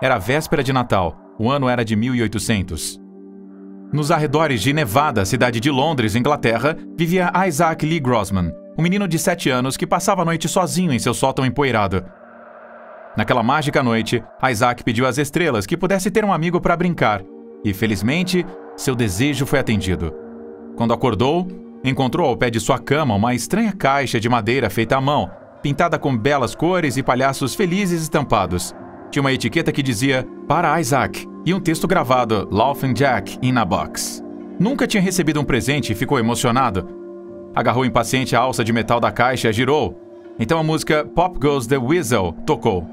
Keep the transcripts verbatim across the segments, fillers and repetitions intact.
Era véspera de Natal. O ano era de mil e oitocentos. Nos arredores de Nevada, cidade de Londres, Inglaterra, vivia Isaac Lee Grossman, um menino de sete anos que passava a noite sozinho em seu sótão empoeirado. Naquela mágica noite, Isaac pediu às estrelas que pudesse ter um amigo para brincar, e felizmente, seu desejo foi atendido. Quando acordou, encontrou ao pé de sua cama uma estranha caixa de madeira feita à mão, pintada com belas cores e palhaços felizes estampados. Tinha uma etiqueta que dizia "Para Isaac" e um texto gravado "Laughing Jack in a box". Nunca tinha recebido um presente e ficou emocionado. Agarrou impaciente a alça de metal da caixa e girou. Então a música "Pop Goes the Weasel" tocou.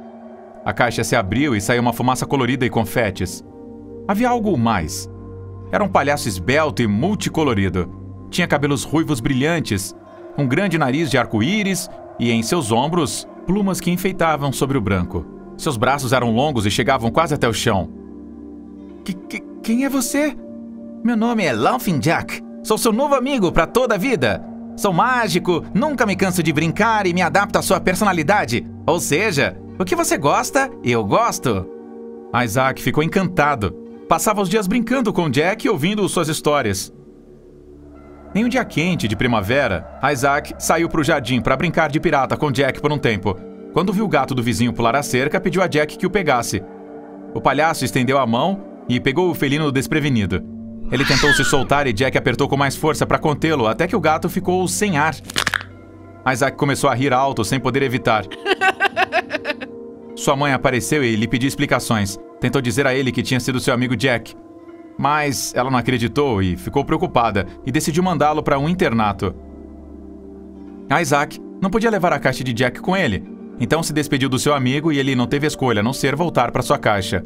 A caixa se abriu e saiu uma fumaça colorida e confetes. Havia algo mais. Era um palhaço esbelto e multicolorido. Tinha cabelos ruivos brilhantes, um grande nariz de arco-íris e, em seus ombros, plumas que enfeitavam sobre o branco. Seus braços eram longos e chegavam quase até o chão. Que, que, quem é você? Meu nome é Laughing Jack. Sou seu novo amigo para toda a vida. Sou mágico, nunca me canso de brincar e me adapto à sua personalidade. Ou seja, o que você gosta, eu gosto. Isaac ficou encantado. Passava os dias brincando com Jack e ouvindo suas histórias. Em um dia quente de primavera, Isaac saiu para o jardim para brincar de pirata com Jack por um tempo. Quando viu o gato do vizinho pular a cerca, pediu a Jack que o pegasse. O palhaço estendeu a mão e pegou o felino desprevenido. Ele tentou se soltar e Jack apertou com mais força para contê-lo, até que o gato ficou sem ar. Isaac começou a rir alto, sem poder evitar. Sua mãe apareceu e lhe pediu explicações. Tentou dizer a ele que tinha sido seu amigo Jack. Mas ela não acreditou e ficou preocupada e decidiu mandá-lo para um internato. Isaac não podia levar a caixa de Jack com ele. Então se despediu do seu amigo e ele não teve escolha a não ser voltar para sua caixa.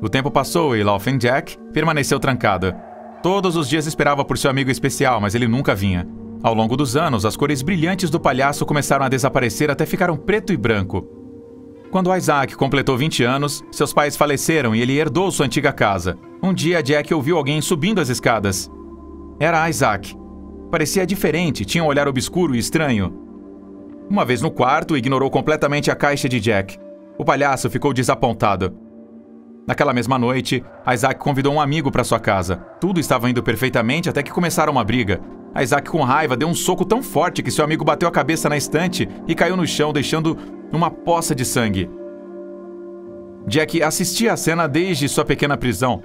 O tempo passou e Laughing Jack permaneceu trancado. Todos os dias esperava por seu amigo especial, mas ele nunca vinha. Ao longo dos anos, as cores brilhantes do palhaço começaram a desaparecer até ficaram preto e branco. Quando Isaac completou vinte anos, seus pais faleceram e ele herdou sua antiga casa. Um dia, Jack ouviu alguém subindo as escadas. Era Isaac. Parecia diferente, tinha um olhar obscuro e estranho. Uma vez no quarto, ignorou completamente a caixa de Jack. O palhaço ficou desapontado. Naquela mesma noite, Isaac convidou um amigo para sua casa. Tudo estava indo perfeitamente até que começaram uma briga. Isaac, com raiva, deu um soco tão forte que seu amigo bateu a cabeça na estante e caiu no chão, deixando uma poça de sangue. Jack assistia à cena desde sua pequena prisão.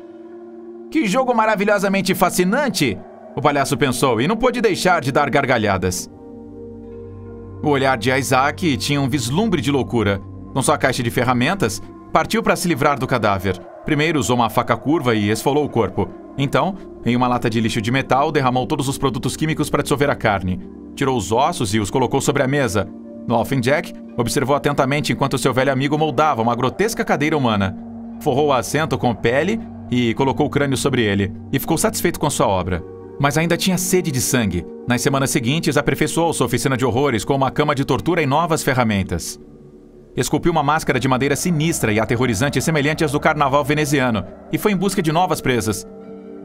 "Que jogo maravilhosamente fascinante!" o palhaço pensou e não pôde deixar de dar gargalhadas. O olhar de Isaac tinha um vislumbre de loucura. Com sua caixa de ferramentas, partiu para se livrar do cadáver. Primeiro usou uma faca curva e esfolou o corpo. Então, em uma lata de lixo de metal, derramou todos os produtos químicos para dissolver a carne. Tirou os ossos e os colocou sobre a mesa. Laughing Jack observou atentamente enquanto seu velho amigo moldava uma grotesca cadeira humana. Forrou o assento com pele e colocou o crânio sobre ele, e ficou satisfeito com sua obra. Mas ainda tinha sede de sangue. Nas semanas seguintes, aperfeiçoou sua oficina de horrores com uma cama de tortura e novas ferramentas. Esculpiu uma máscara de madeira sinistra e aterrorizante semelhante às do carnaval veneziano e foi em busca de novas presas.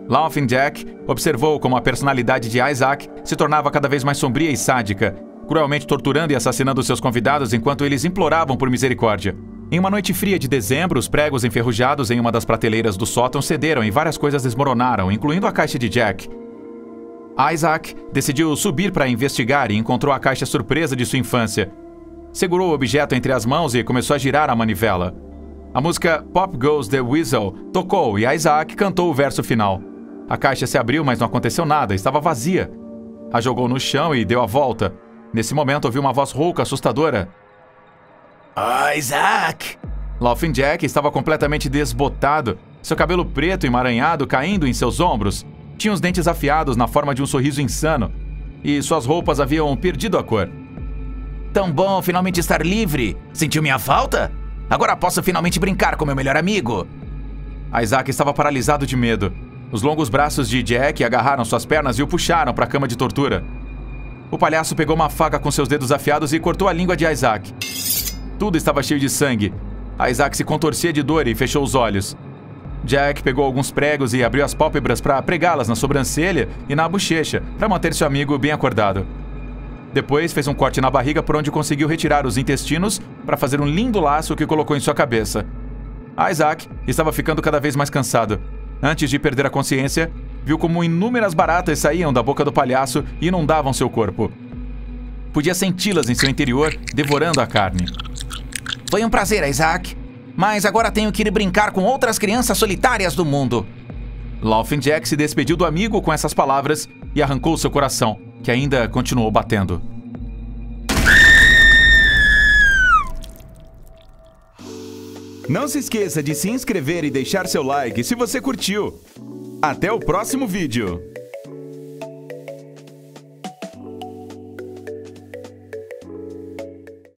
Laughing Jack observou como a personalidade de Isaac se tornava cada vez mais sombria e sádica, cruelmente torturando e assassinando seus convidados enquanto eles imploravam por misericórdia. Em uma noite fria de dezembro, os pregos enferrujados em uma das prateleiras do sótão cederam e várias coisas desmoronaram, incluindo a caixa de Jack. Isaac decidiu subir para investigar e encontrou a caixa surpresa de sua infância. Segurou o objeto entre as mãos e começou a girar a manivela. A música "Pop Goes the Weasel" tocou e Isaac cantou o verso final. A caixa se abriu, mas não aconteceu nada, estava vazia. A jogou no chão e deu a volta. Nesse momento, ouviu uma voz rouca, assustadora. "Isaac!" Laughing Jack estava completamente desbotado, seu cabelo preto emaranhado caindo em seus ombros. Tinha os dentes afiados na forma de um sorriso insano, e suas roupas haviam perdido a cor. "Tão bom finalmente estar livre! Sentiu minha falta? Agora posso finalmente brincar com meu melhor amigo!" Isaac estava paralisado de medo. Os longos braços de Jack agarraram suas pernas e o puxaram para a cama de tortura. O palhaço pegou uma faca com seus dedos afiados e cortou a língua de Isaac. Tudo estava cheio de sangue. Isaac se contorcia de dor e fechou os olhos. Jack pegou alguns pregos e abriu as pálpebras para pregá-las na sobrancelha e na bochecha, para manter seu amigo bem acordado. Depois fez um corte na barriga por onde conseguiu retirar os intestinos para fazer um lindo laço que colocou em sua cabeça. Isaac estava ficando cada vez mais cansado. Antes de perder a consciência, viu como inúmeras baratas saíam da boca do palhaço e inundavam seu corpo. Podia senti-las em seu interior, devorando a carne. Foi um prazer, Isaac. Mas agora tenho que ir brincar com outras crianças solitárias do mundo. Laughing Jack se despediu do amigo com essas palavras e arrancou seu coração, que ainda continuou batendo. Não se esqueça de se inscrever e deixar seu like se você curtiu. Até o próximo vídeo!